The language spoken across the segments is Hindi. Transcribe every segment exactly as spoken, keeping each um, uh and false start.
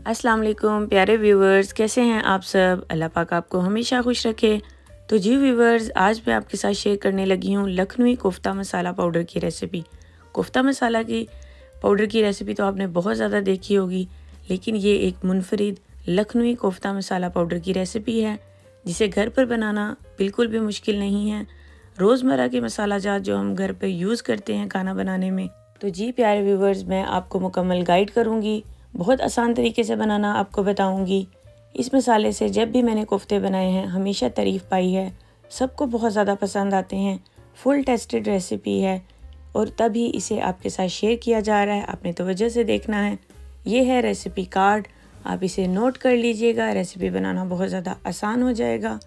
अस्सलाम वालेकुम प्यारे व्यूवर्स, कैसे हैं आप सब। अल्लाह पाक आपको हमेशा खुश रखे। तो जी व्यूवर्स, आज मैं आपके साथ शेयर करने लगी हूँ लखनवी कोफ्ता मसाला पाउडर की रेसिपी। कोफ्ता मसाला की पाउडर की रेसिपी तो आपने बहुत ज़्यादा देखी होगी, लेकिन ये एक मुनफरिद लखनवी कोफ्ता मसाला पाउडर की रेसिपी है जिसे घर पर बनाना बिल्कुल भी मुश्किल नहीं है। रोज़मर्रा के मसाला जात जो हम घर पर यूज़ करते हैं खाना बनाने में। तो जी प्यारे व्यूवर्स, मैं आपको मुकम्मल गाइड करूँगी, बहुत आसान तरीके से बनाना आपको बताऊंगी। इस मसाले से जब भी मैंने कोफ्ते बनाए हैं हमेशा तारीफ़ पाई है, सबको बहुत ज़्यादा पसंद आते हैं। फुल टेस्टेड रेसिपी है और तभी इसे आपके साथ शेयर किया जा रहा है। आपने तवज्जो से देखना है। ये है रेसिपी कार्ड, आप इसे नोट कर लीजिएगा, रेसिपी बनाना बहुत ज़्यादा आसान हो जाएगा।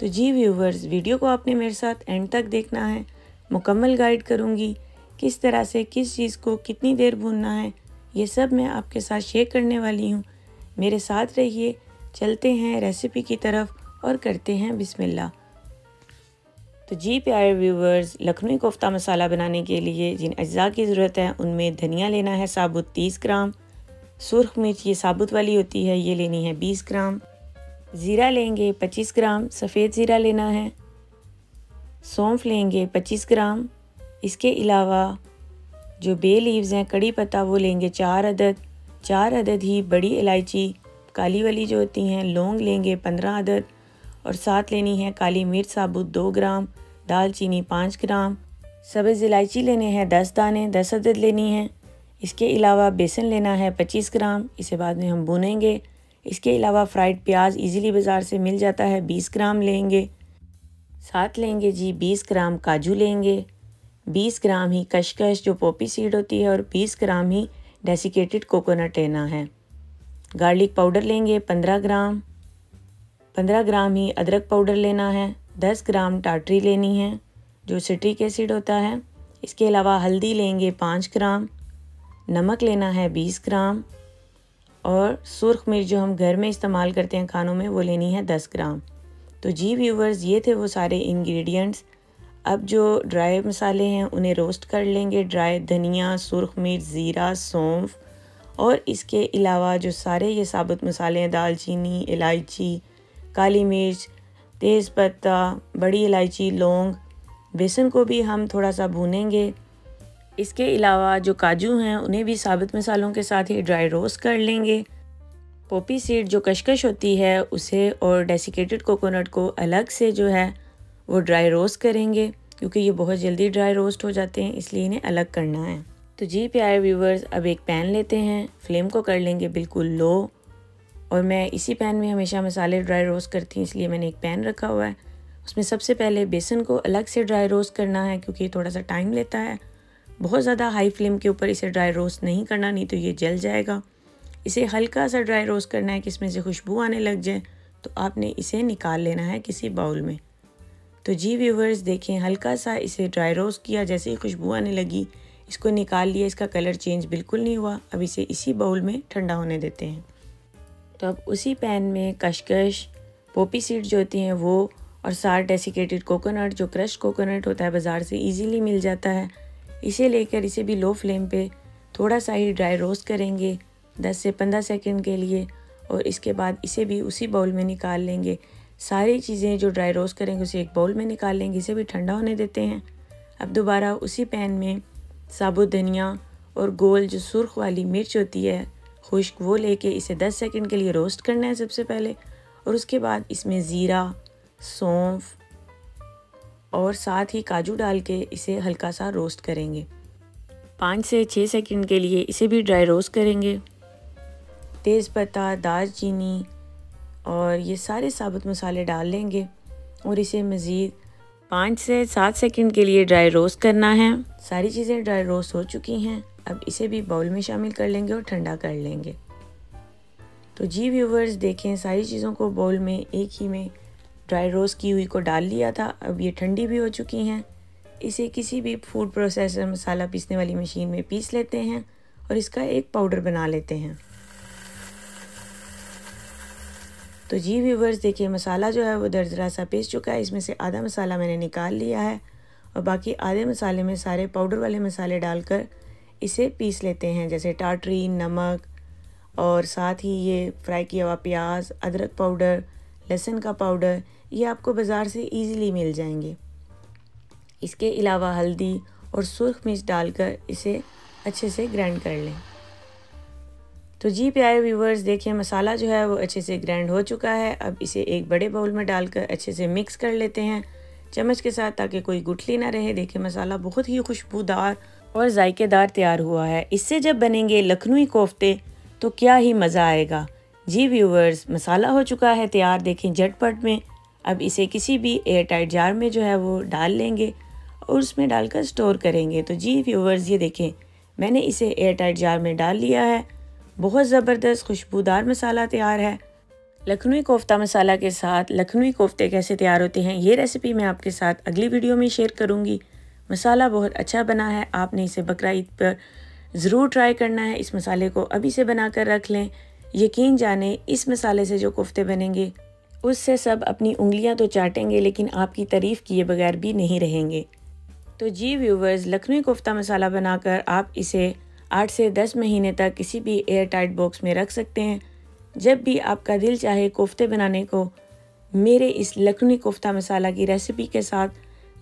तो जी व्यूवर्स, वीडियो को आपने मेरे साथ एंड तक देखना है, मुकम्मल गाइड करूँगी किस तरह से किस चीज़ को कितनी देर भूनना है, ये सब मैं आपके साथ शेयर करने वाली हूँ। मेरे साथ रहिए, चलते हैं रेसिपी की तरफ और करते हैं बिस्मिल्लाह। तो जी प्यारे व्यूवर्स, लखनवी कोफ्ता मसाला बनाने के लिए जिन अज्जा की ज़रूरत है उनमें धनिया लेना है साबुत तीस ग्राम, सुर्ख मिर्च ये साबुत वाली होती है ये लेनी है बीस ग्राम, ज़ीरा लेंगे पच्चीस ग्राम, सफ़ेद ज़ीरा लेना है, सौंफ लेंगे पच्चीस ग्राम, इसके अलावा जो बे लीव्स हैं कड़ी पत्ता वो लेंगे चार अदद, चार अदद ही बड़ी इलायची काली वाली जो होती हैं, लौंग लेंगे पंद्रह अदद और साथ लेनी है काली मिर्च साबुत दो ग्राम, दालचीनी पाँच ग्राम, सब्ज़ इलायची लेने हैं दस दाने, दस अदद लेनी है। इसके अलावा बेसन लेना है पच्चीस ग्राम, इसे बाद में हम भुनेंगे। इसके अलावा फ्राइड प्याज ईज़िली बाज़ार से मिल जाता है बीस ग्राम लेंगे, साथ लेंगे जी बीस ग्राम काजू लेंगे, बीस ग्राम ही कशकश जो पोपी सीड होती है और बीस ग्राम ही डेसिकेटेड कोकोनट लेना है। गार्लिक पाउडर लेंगे पंद्रह ग्राम, पंद्रह ग्राम ही अदरक पाउडर लेना है, दस ग्राम टाटरी लेनी है जो सिट्रिक एसिड होता है। इसके अलावा हल्दी लेंगे पाँच ग्राम, नमक लेना है बीस ग्राम और सुर्ख मिर्च जो हम घर में इस्तेमाल करते हैं खानों में वो लेनी है दस ग्राम। तो जी व्यूवर्स, ये थे वो सारे इंग्रेडिएंट्स। अब जो ड्राई मसाले हैं उन्हें रोस्ट कर लेंगे, ड्राई धनिया, सुर्ख मिर्च, ज़ीरा, सौंफ और इसके अलावा जो सारे ये साबुत मसाले हैं दालचीनी, इलायची, काली मिर्च, तेज़पत्ता, बड़ी इलायची, लौंग, बेसन को भी हम थोड़ा सा भूनेंगे। इसके अलावा जो काजू हैं उन्हें भी साबुत मसालों के साथ ही ड्राई रोस्ट कर लेंगे। पोपी सीड जो कशकश होती है उसे और डेसिकेटेड कोकोनट को अलग से जो है वो ड्राई रोस्ट करेंगे, क्योंकि ये बहुत जल्दी ड्राई रोस्ट हो जाते हैं, इसलिए इन्हें अलग करना है। तो जी प्यारे व्यूवर्स, अब एक पैन लेते हैं, फ्लेम को कर लेंगे बिल्कुल लो और मैं इसी पैन में हमेशा मसाले ड्राई रोस्ट करती हूँ, इसलिए मैंने एक पैन रखा हुआ है। उसमें सबसे पहले बेसन को अलग से ड्राई रोस्ट करना है क्योंकि थोड़ा सा टाइम लेता है। बहुत ज़्यादा हाई फ्लेम के ऊपर इसे ड्राई रोस्ट नहीं करना, नहीं तो ये जल जाएगा। इसे हल्का सा ड्राई रोस्ट करना है कि इसमें से खुशबू आने लग जाए, तो आपने इसे निकाल लेना है किसी बाउल में। तो जी व्यूवर्स देखें, हल्का सा इसे ड्राई रोस्ट किया, जैसे ही खुशबू आने लगी इसको निकाल लिया, इसका कलर चेंज बिल्कुल नहीं हुआ। अब इसे इसी बाउल में ठंडा होने देते हैं। तो अब उसी पैन में कशकश, पोपी सीड जो होती हैं वो और साथ डेसिकेटेड कोकोनट जो क्रश्ड कोकोनट होता है बाज़ार से इजीली मिल जाता है, इसे लेकर इसे भी लो फ्लेम पे थोड़ा सा ही ड्राई रोस्ट करेंगे दस से पंद्रह सेकेंड के लिए और इसके बाद इसे भी उसी बाउल में निकाल लेंगे। सारी चीज़ें जो ड्राई रोस्ट करेंगे उसे एक बाउल में निकाल लेंगे, इसे भी ठंडा होने देते हैं। अब दोबारा उसी पैन में साबुत धनिया और गोल जो सुर्ख वाली मिर्च होती है खुश्क वो लेके इसे दस सेकंड के लिए रोस्ट करना है सबसे पहले और उसके बाद इसमें ज़ीरा, सौंफ और साथ ही काजू डाल के इसे हल्का सा रोस्ट करेंगे। पाँच से छः सेकेंड के लिए इसे भी ड्राई रोस्ट करेंगे। तेज़पत्ता, दालचीनी और ये सारे साबुत मसाले डाल लेंगे और इसे मज़ीद पाँच से सात सेकंड के लिए ड्राई रोस्ट करना है। सारी चीज़ें ड्राई रोस्ट हो चुकी हैं, अब इसे भी बाउल में शामिल कर लेंगे और ठंडा कर लेंगे। तो जी व्यूवर्स देखें, सारी चीज़ों को बाउल में एक ही में ड्राई रोस्ट की हुई को डाल लिया था, अब ये ठंडी भी हो चुकी हैं। इसे किसी भी फूड प्रोसेसर मसाला पीसने वाली मशीन में पीस लेते हैं और इसका एक पाउडर बना लेते हैं। तो जी व्यूवर्स देखिए मसाला जो है वो दरदरा सा पीस चुका है। इसमें से आधा मसाला मैंने निकाल लिया है और बाकी आधे मसाले में सारे पाउडर वाले मसाले डालकर इसे पीस लेते हैं, जैसे टाटरी, नमक और साथ ही ये फ्राई किया हुआ प्याज, अदरक पाउडर, लहसुन का पाउडर, ये आपको बाज़ार से इजीली मिल जाएंगे। इसके अलावा हल्दी और सुर्ख मिर्च डालकर इसे अच्छे से ग्राइंड कर लें। तो जी प्यारे व्यूवर्स देखिए मसाला जो है वो अच्छे से ग्राइंड हो चुका है। अब इसे एक बड़े बाउल में डालकर अच्छे से मिक्स कर लेते हैं चम्मच के साथ, ताकि कोई गुठली ना रहे। देखिए मसाला बहुत ही खुशबूदार और जायकेदार तैयार हुआ है। इससे जब बनेंगे लखनवी कोफ्ते तो क्या ही मज़ा आएगा। जी व्यूवर्स मसाला हो चुका है तैयार, देखें झटपट में। अब इसे किसी भी एयर टाइट जार में जो है वो डाल लेंगे और उसमें डालकर स्टोर करेंगे। तो जी व्यूवर्स ये देखें मैंने इसे एयर टाइट जार में डाल लिया है। बहुत ज़बरदस्त खुशबूदार मसाला तैयार है। लखनवी कोफ्ता मसाला के साथ लखनवी कोफ्ते कैसे तैयार होते हैं ये रेसिपी मैं आपके साथ अगली वीडियो में शेयर करूँगी। मसाला बहुत अच्छा बना है, आपने इसे बकरा ईद पर ज़रूर ट्राई करना है। इस मसाले को अभी से बनाकर रख लें। यकीन जाने इस मसाले से जो कोफ्ते बनेंगे उससे सब अपनी उंगलियां तो चाटेंगे लेकिन आपकी तारीफ़ किए बगैर भी नहीं रहेंगे। तो जी व्यूवर्स लखनवी कोफ्ता मसाला बनाकर आप इसे आठ से दस महीने तक किसी भी एयर टाइट बॉक्स में रख सकते हैं। जब भी आपका दिल चाहे कोफ्ते बनाने को, मेरे इस लखनवी कोफ्ता मसाला की रेसिपी के साथ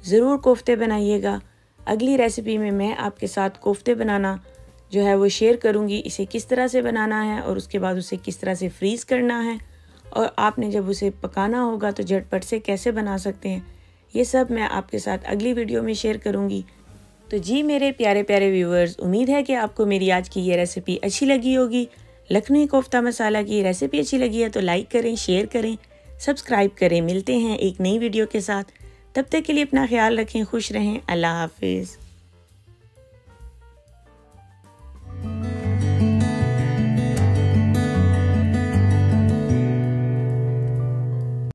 ज़रूर कोफ्ते बनाइएगा। अगली रेसिपी में मैं आपके साथ कोफ्ते बनाना जो है वो शेयर करूँगी, इसे किस तरह से बनाना है और उसके बाद उसे किस तरह से फ्रीज़ करना है और आपने जब उसे पकाना होगा तो झटपट से कैसे बना सकते हैं, ये सब मैं आपके साथ अगली वीडियो में शेयर करूँगी। तो जी मेरे प्यारे प्यारे व्यूवर्स उम्मीद है कि आपको मेरी आज की ये रेसिपी अच्छी लगी होगी। लखनवी कोफ्ता मसाला की रेसिपी अच्छी लगी है तो लाइक करें, शेयर करें, सब्सक्राइब करें। मिलते हैं एक नई वीडियो के साथ, तब तक के लिए अपना ख्याल रखें, खुश रहें, अल्लाह हाफिज़।